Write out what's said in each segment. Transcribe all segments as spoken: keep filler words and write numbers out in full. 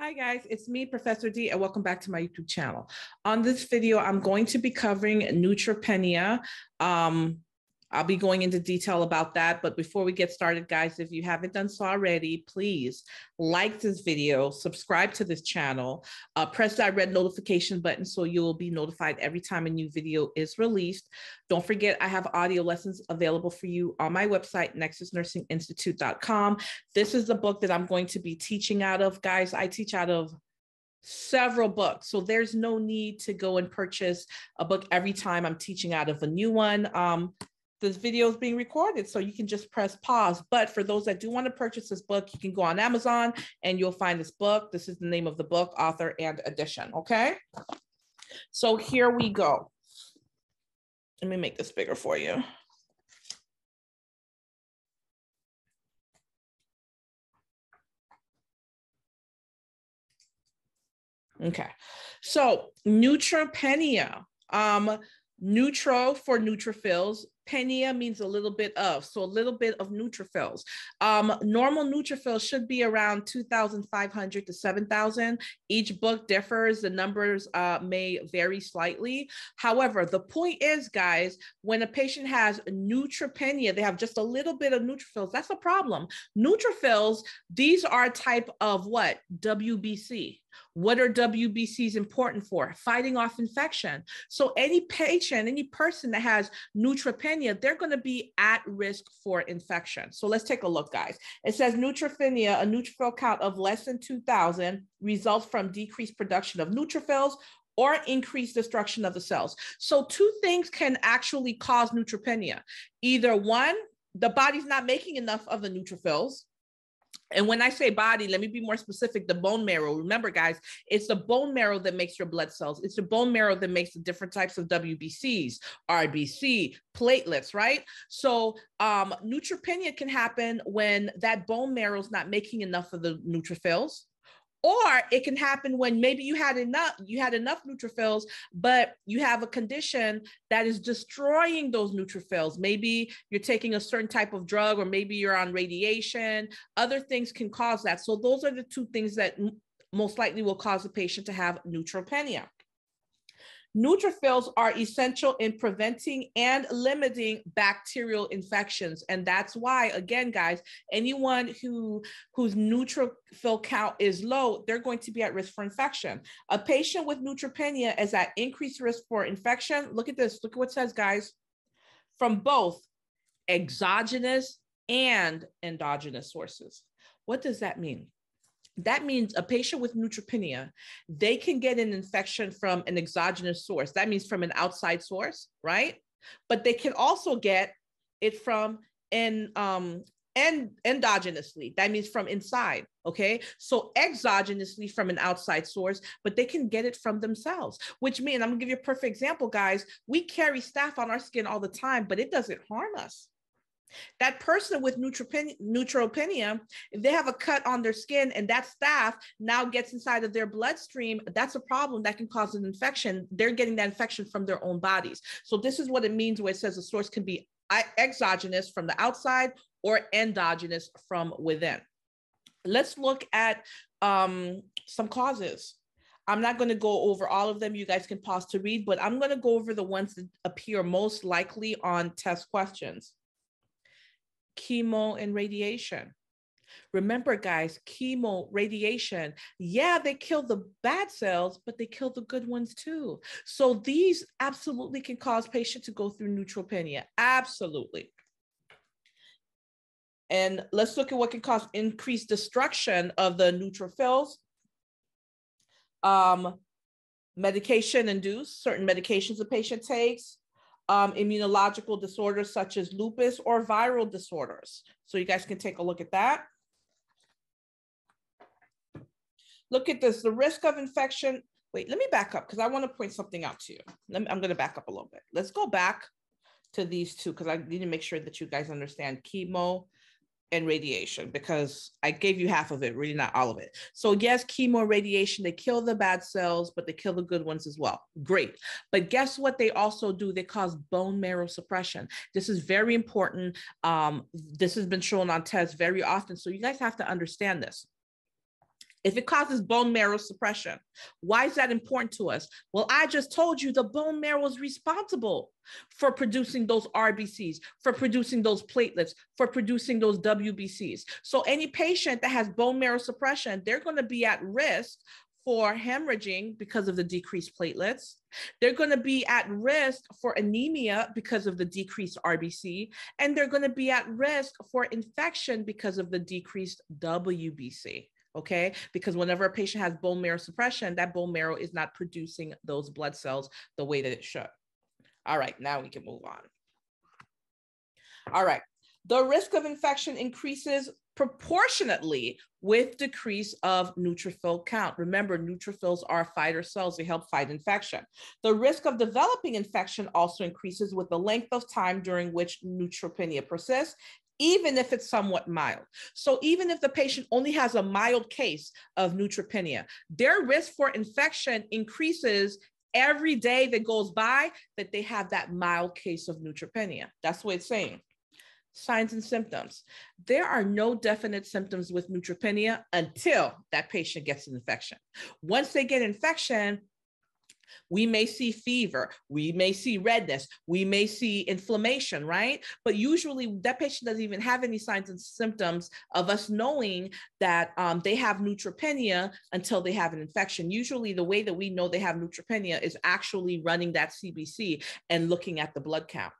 Hi guys, it's me, Professor D, and welcome back to my YouTube channel. On this video, I'm going to be covering neutropenia. Um, I'll be going into detail about that, but before we get started, guys, if you haven't done so already, please like this video, subscribe to this channel, uh, press that red notification button so you'll be notified every time a new video is released. Don't forget, I have audio lessons available for you on my website, nexus nursing institute dot com. This is the book that I'm going to be teaching out of. Guys, I teach out of several books, so there's no need to go and purchase a book every time I'm teaching out of a new one. Um, this video is being recorded, so you can just press pause. But for those that do want to purchase this book, you can go on Amazon and you'll find this book. This is the name of the book, author, and edition, okay? So here we go. Let me make this bigger for you. Okay, so neutropenia. Um, Neutro for neutrophils. Penia means a little bit of, so a little bit of neutrophils. Um, normal neutrophils should be around two thousand five hundred to seven thousand. Each book differs. The numbers uh, may vary slightly. However, the point is, guys, when a patient has neutropenia, they have just a little bit of neutrophils. That's a problem. Neutrophils, these are a type of what? W B C. What are W B Cs important for? Fighting off infection. So any patient, any person that has neutropenia, they're going to be at risk for infection. So let's take a look, guys. It says neutropenia, a neutrophil count of less than two thousand, results from decreased production of neutrophils or increased destruction of the cells. So two things can actually cause neutropenia. Either one, the body's not making enough of the neutrophils. And when I say body, let me be more specific, the bone marrow. Remember, guys, it's the bone marrow that makes your blood cells. It's the bone marrow that makes the different types of W B Cs, R B C, platelets, right? So um, neutropenia can happen when that bone marrow is not making enough of the neutrophils, or it can happen when maybe you had enough, you had enough neutrophils, but you have a condition that is destroying those neutrophils. Maybe you're taking a certain type of drug, or maybe you're on radiation. Other things can cause that. So those are the two things that most likely will cause a patient to have neutropenia. Neutrophils are essential in preventing and limiting bacterial infections. And that's why, again, guys, anyone who whose neutrophil count is low, they're going to be at risk for infection. A patient with neutropenia is at increased risk for infection. Look at this. Look at what it says, guys. From both exogenous and endogenous sources. What does that mean? That means a patient with neutropenia, they can get an infection from an exogenous source. That means from an outside source, right? But they can also get it from an um, and endogenously. That means from inside, okay? So exogenously from an outside source, but they can get it from themselves, which means, I'm gonna give you a perfect example, guys. We carry staph on our skin all the time, but it doesn't harm us. That person with neutropenia, neutropenia, if they have a cut on their skin and that staph now gets inside of their bloodstream, that's a problem that can cause an infection. They're getting that infection from their own bodies. So this is what it means where it says the source can be exogenous from the outside or endogenous from within. Let's look at um, some causes. I'm not going to go over all of them. You guys can pause to read, but I'm going to go over the ones that appear most likely on test questions. Chemo and radiation. Remember, guys, chemo, radiation, yeah, they kill the bad cells, but they kill the good ones too. So these absolutely can cause patients to go through neutropenia. Absolutely. And let's look at what can cause increased destruction of the neutrophils. Um, medication induced, certain medications a patient takes. Um, immunological disorders such as lupus or viral disorders. So you guys can take a look at that. Look at this, the risk of infection. Wait, let me back up because I want to point something out to you. Let me, I'm going to back up a little bit. Let's go back to these two because I need to make sure that you guys understand chemo and radiation, because I gave you half of it, really not all of it. So yes, chemo, radiation, they kill the bad cells, but they kill the good ones as well. Great. But guess what they also do? They cause bone marrow suppression. This is very important. Um, this has been shown on tests very often. So you guys have to understand this. if it causes bone marrow suppression. Why is that important to us? Well, I just told you the bone marrow is responsible for producing those R B Cs, for producing those platelets, for producing those W B Cs. So any patient that has bone marrow suppression, they're going to be at risk for hemorrhaging because of the decreased platelets. They're going to be at risk for anemia because of the decreased R B C, and they're going to be at risk for infection because of the decreased W B C. Okay, because whenever a patient has bone marrow suppression, that bone marrow is not producing those blood cells the way that it should. All right, now we can move on. All right, the risk of infection increases proportionately with decrease of neutrophil count. Remember, neutrophils are fighter cells. They help fight infection. The risk of developing infection also increases with the length of time during which neutropenia persists, even if it's somewhat mild. So even if the patient only has a mild case of neutropenia, their risk for infection increases every day that goes by that they have that mild case of neutropenia. That's what it's saying. Signs and symptoms. There are no definite symptoms with neutropenia until that patient gets an infection. Once they get infection, we may see fever, we may see redness, we may see inflammation, right? But usually that patient doesn't even have any signs and symptoms of us knowing that um, they have neutropenia until they have an infection. Usually the way that we know they have neutropenia is actually running that C B C and looking at the blood count,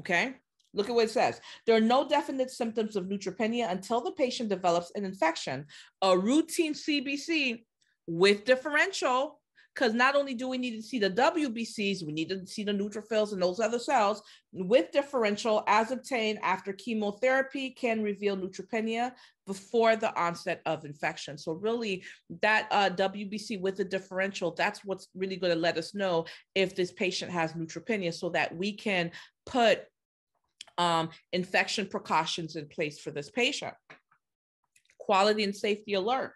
okay? Look at what it says. There are no definite symptoms of neutropenia until the patient develops an infection, a routine C B C with differential, because not only do we need to see the W B Cs, we need to see the neutrophils and those other cells with differential as obtained after chemotherapy can reveal neutropenia before the onset of infection. So really that uh, W B C with the differential, that's what's really going to let us know if this patient has neutropenia so that we can put Um, infection precautions in place for this patient. Quality and safety alert.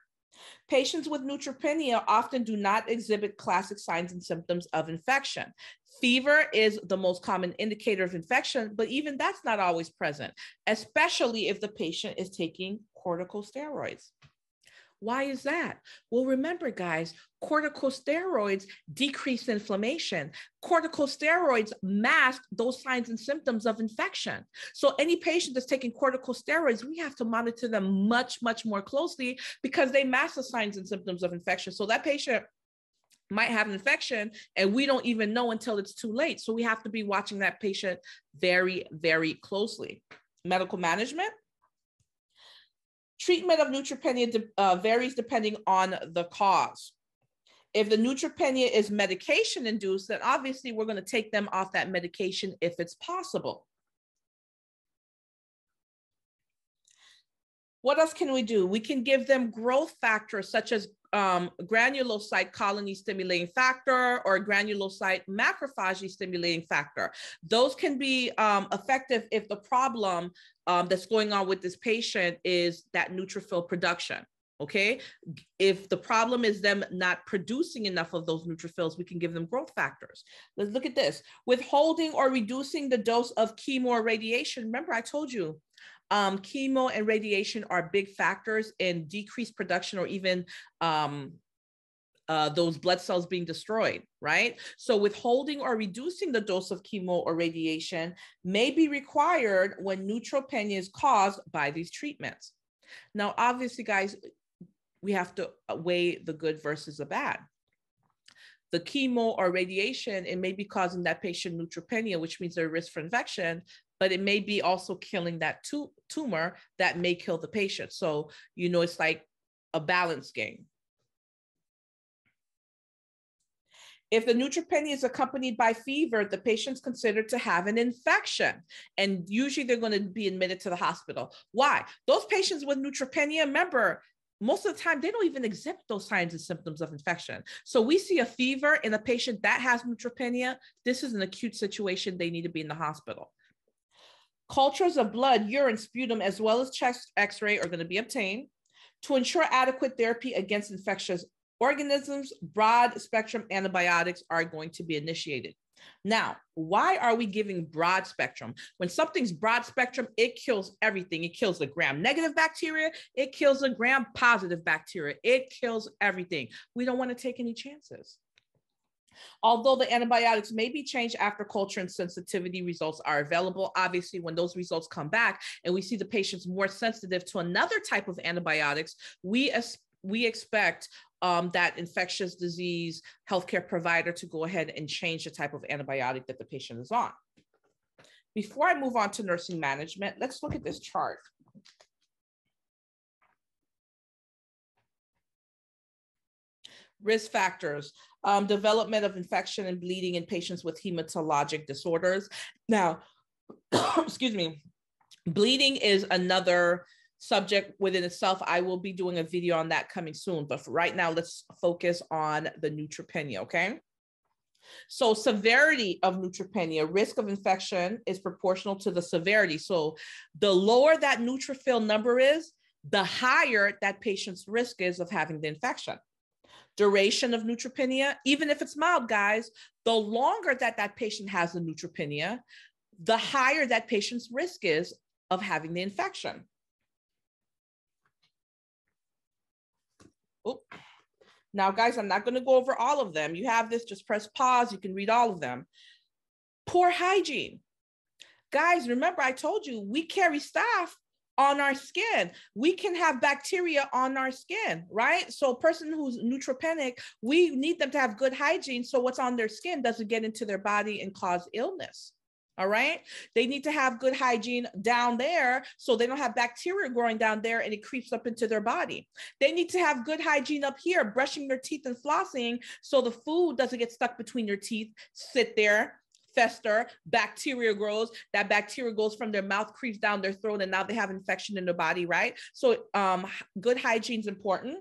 Patients with neutropenia often do not exhibit classic signs and symptoms of infection. Fever is the most common indicator of infection, but even that's not always present, especially if the patient is taking corticosteroids. Why is that? Well, remember, guys, corticosteroids decrease inflammation. Corticosteroids mask those signs and symptoms of infection. So any patient that's taking corticosteroids, we have to monitor them much, much more closely because they mask the signs and symptoms of infection. So that patient might have an infection and we don't even know until it's too late. So we have to be watching that patient very, very closely. Medical management. Treatment of neutropenia de uh, varies depending on the cause. If the neutropenia is medication induced, then obviously we're going to take them off that medication if it's possible. What else can we do? We can give them growth factors such as um, granulocyte colony stimulating factor or granulocyte macrophage stimulating factor. Those can be um, effective if the problem um, that's going on with this patient is that neutrophil production. Okay, if the problem is them not producing enough of those neutrophils, we can give them growth factors. Let's look at this. Withholding or reducing the dose of chemo or radiation. Remember, I told you um, chemo and radiation are big factors in decreased production or even um, uh, those blood cells being destroyed, right? So withholding or reducing the dose of chemo or radiation may be required when neutropenia is caused by these treatments. Now, obviously, guys, we have to weigh the good versus the bad. The chemo or radiation, it may be causing that patient neutropenia, which means their risk for infection, but it may be also killing that tu tumor that may kill the patient. So, you know, it's like a balance game. If the neutropenia is accompanied by fever, the patient's considered to have an infection, and usually they're going to be admitted to the hospital. Why? Those patients with neutropenia, remember, most of the time, they don't even exhibit those signs and symptoms of infection. So we see a fever in a patient that has neutropenia. This is an acute situation. They need to be in the hospital. Cultures of blood, urine, sputum, as well as chest x-ray are going to be obtained to ensure adequate therapy against infectious organisms. Broad spectrum antibiotics are going to be initiated. Now, why are we giving broad spectrum? When something's broad spectrum, it kills everything. It kills the gram-negative bacteria. It kills the gram-positive bacteria. It kills everything. We don't want to take any chances. Although the antibiotics may be changed after culture and sensitivity results are available, obviously when those results come back and we see the patient's more sensitive to another type of antibiotics, we, we expect um, that infectious disease healthcare provider to go ahead and change the type of antibiotic that the patient is on. Before I move on to nursing management, let's look at this chart. Risk factors, um, development of infection and bleeding in patients with hematologic disorders. Now, excuse me, bleeding is another subject within itself. I will be doing a video on that coming soon, but for right now, let's focus on the neutropenia, okay? So severity of neutropenia, risk of infection is proportional to the severity. So the lower that neutrophil number is, the higher that patient's risk is of having the infection. Duration of neutropenia, even if it's mild, guys, the longer that that patient has the neutropenia, the higher that patient's risk is of having the infection. Oop. Now, guys, I'm not going to go over all of them. You have this, just press pause. You can read all of them. Poor hygiene. Guys, remember I told you we carry staph on our skin. We can have bacteria on our skin, right? So a person who's neutropenic, we need them to have good hygiene so what's on their skin doesn't get into their body and cause illness, all right? They need to have good hygiene down there so they don't have bacteria growing down there and it creeps up into their body. They need to have good hygiene up here, brushing their teeth and flossing so the food doesn't get stuck between your teeth, sit there, fester, bacteria grows, that bacteria goes from their mouth, creeps down their throat, and now they have infection in their body, right? So um, good hygiene is important.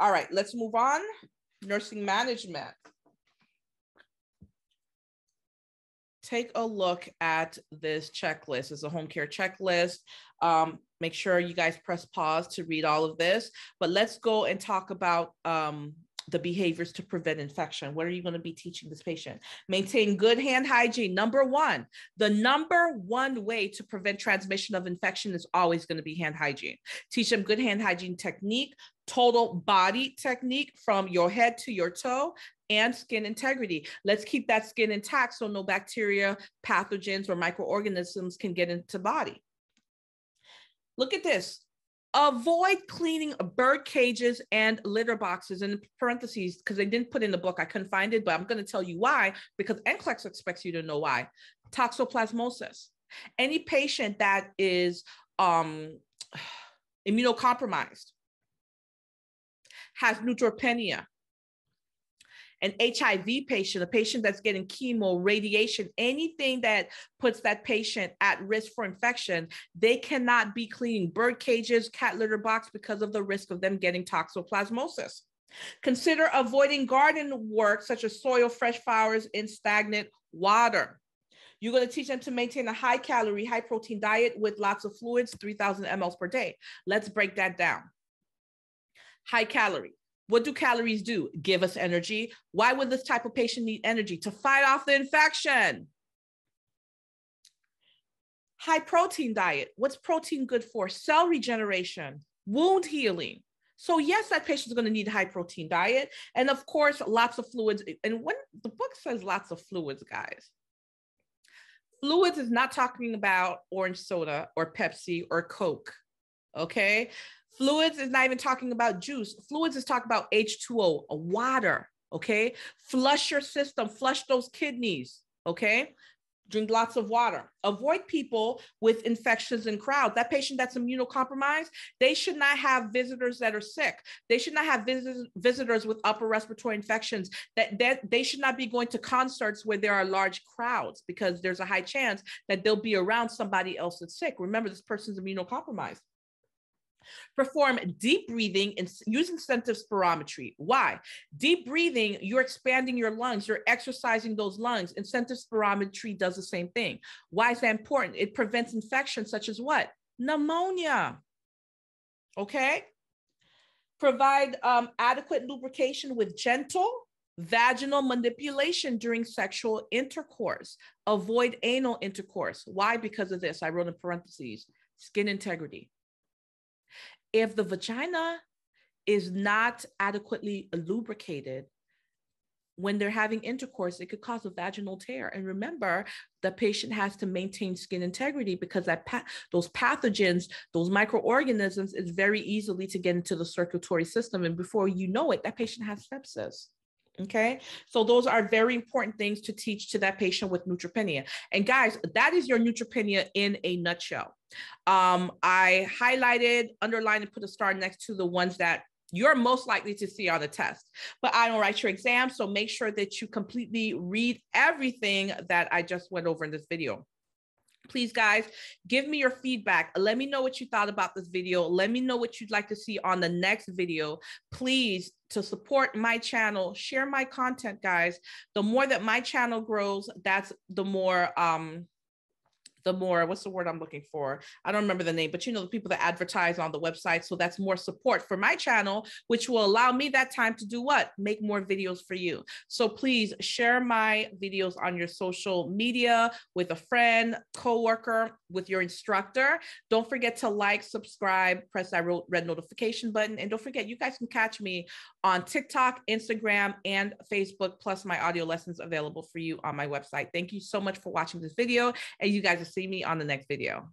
All right, let's move on. Nursing management. Take a look at this checklist. It's a home care checklist. Um, make sure you guys press pause to read all of this, but let's go and talk about um, the behaviors to prevent infection. What are you going to be teaching this patient? Maintain good hand hygiene. Number one, the number one way to prevent transmission of infection is always going to be hand hygiene. Teach them good hand hygiene technique, total body technique from your head to your toe, and skin integrity. Let's keep that skin intact so no bacteria, pathogens, or microorganisms can get into body. Look at this. Avoid cleaning bird cages and litter boxes, in parentheses, because they didn't put in the book. I couldn't find it, but I'm going to tell you why, because N C L E X expects you to know why. Toxoplasmosis. Any patient that is um, immunocompromised, has neutropenia, an H I V patient, a patient that's getting chemo, radiation, anything that puts that patient at risk for infection, they cannot be cleaning bird cages, cat litter box because of the risk of them getting toxoplasmosis. Consider avoiding garden work such as soil, fresh flowers, and stagnant water. You're going to teach them to maintain a high calorie, high protein diet with lots of fluids, three thousand milliliters per day. Let's break that down. High calorie. What do calories do? Give us energy. Why would this type of patient need energy? To fight off the infection. High protein diet. What's protein good for? Cell regeneration, wound healing. So yes, that patient is going to need a high protein diet. And of course, lots of fluids. And when the book says lots of fluids, guys, fluids is not talking about orange soda or Pepsi or Coke. Okay. Fluids is not even talking about juice. Fluids is talking about H two O, water, okay? Flush your system, flush those kidneys, okay? Drink lots of water. Avoid people with infections in crowds. That patient that's immunocompromised, they should not have visitors that are sick. They should not have vis visitors with upper respiratory infections. That, that they should not be going to concerts where there are large crowds because there's a high chance that they'll be around somebody else that's sick. Remember, this person's immunocompromised. Perform deep breathing and using sensitive spirometry. Why? Deep breathing, you're expanding your lungs, you're exercising those lungs, and sensitive spirometry does the same thing. Why is that important? It prevents infections such as what? Pneumonia. Okay? Provide um, adequate lubrication with gentle Vaginal manipulation during sexual intercourse. Avoid anal intercourse. Why? Because of this. I wrote in parentheses, skin integrity. If the vagina is not adequately lubricated when they're having intercourse, it could cause a vaginal tear. And remember, the patient has to maintain skin integrity because that pa- those pathogens, those microorganisms, is very easily to get into the circulatory system. And before you know it, that patient has sepsis. Okay, so those are very important things to teach to that patient with neutropenia. And guys, that is your neutropenia in a nutshell. Um, I highlighted, underlined, and put a star next to the ones that you're most likely to see on a test, but I don't write your exam. So make sure that you completely read everything that I just went over in this video. Please, guys, give me your feedback. Let me know what you thought about this video. Let me know what you'd like to see on the next video. Please, to support my channel, share my content, guys. The more that my channel grows, that's the more, um, the more, what's the word I'm looking for? I don't remember the name, but you know, the people that advertise on the website. So that's more support for my channel, which will allow me that time to do what? Make more videos for you. So please share my videos on your social media with a friend, coworker, with your instructor. Don't forget to like, subscribe, press that red notification button. And don't forget, you guys can catch me on TikTok, Instagram, and Facebook, plus my audio lessons available for you on my website. Thank you so much for watching this video, and you guys will see me on the next video.